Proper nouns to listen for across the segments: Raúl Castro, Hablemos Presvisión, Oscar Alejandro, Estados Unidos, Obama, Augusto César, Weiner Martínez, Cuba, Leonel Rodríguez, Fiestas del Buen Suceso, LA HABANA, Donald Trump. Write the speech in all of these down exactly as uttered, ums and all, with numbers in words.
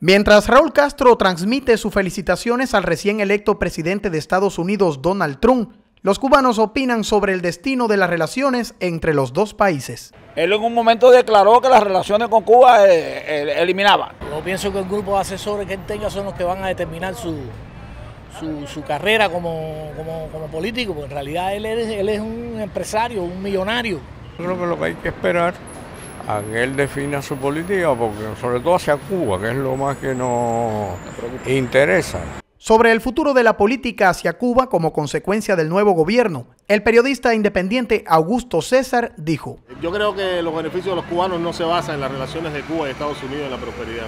Mientras Raúl Castro transmite sus felicitaciones al recién electo presidente de Estados Unidos, Donald Trump, los cubanos opinan sobre el destino de las relaciones entre los dos países. Él en un momento declaró que las relaciones con Cuba eh, eh, eliminaban. Yo pienso que el grupo de asesores que él tenga son los que van a determinar su, su, su carrera como, como, como político, porque en realidad él es, él es un empresario, un millonario. Yo creo que lo que hay que esperar a que él defina su política, porque sobre todo hacia Cuba, que es lo más que nos interesa. Sobre el futuro de la política hacia Cuba como consecuencia del nuevo gobierno, el periodista independiente Augusto César dijo: yo creo que los beneficios de los cubanos no se basan en las relaciones de Cuba y Estados Unidos en la prosperidad.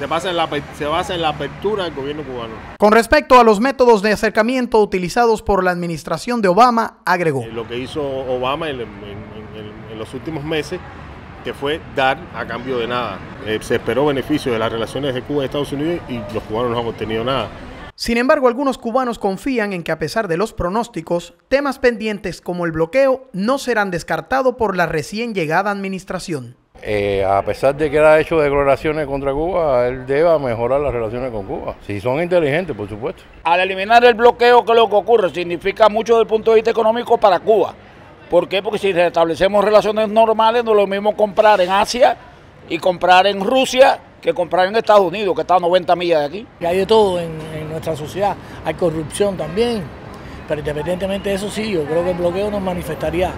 Se basa en la, se basa en la apertura del gobierno cubano. Con respecto a los métodos de acercamiento utilizados por la administración de Obama, agregó: lo que hizo Obama en, en, en, en los últimos meses, que fue dar a cambio de nada. Eh, se esperó beneficio de las relaciones de Cuba y Estados Unidos y los cubanos no han obtenido nada. Sin embargo, algunos cubanos confían en que a pesar de los pronósticos, temas pendientes como el bloqueo no serán descartados por la recién llegada administración. Eh, a pesar de que él ha hecho declaraciones contra Cuba, él debe mejorar las relaciones con Cuba, si son inteligentes, por supuesto. Al eliminar el bloqueo, ¿qué es lo que ocurre? Significa mucho desde el punto de vista económico para Cuba. ¿Por qué? Porque si restablecemos relaciones normales, no es lo mismo comprar en Asia y comprar en Rusia que comprar en Estados Unidos, que está a noventa millas de aquí. Y hay de todo en, en nuestra sociedad, hay corrupción también, pero independientemente de eso sí, yo creo que el bloqueo nos manifestaría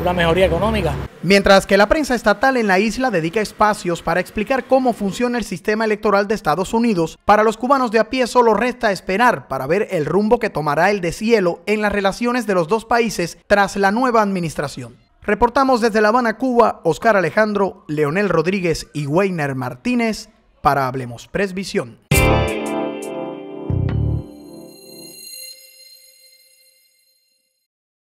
una mejoría económica. Mientras que la prensa estatal en la isla dedica espacios para explicar cómo funciona el sistema electoral de Estados Unidos, para los cubanos de a pie solo resta esperar para ver el rumbo que tomará el deshielo en las relaciones de los dos países tras la nueva administración. Reportamos desde La Habana, Cuba, Oscar Alejandro, Leonel Rodríguez y Weiner Martínez para Hablemos Presvisión.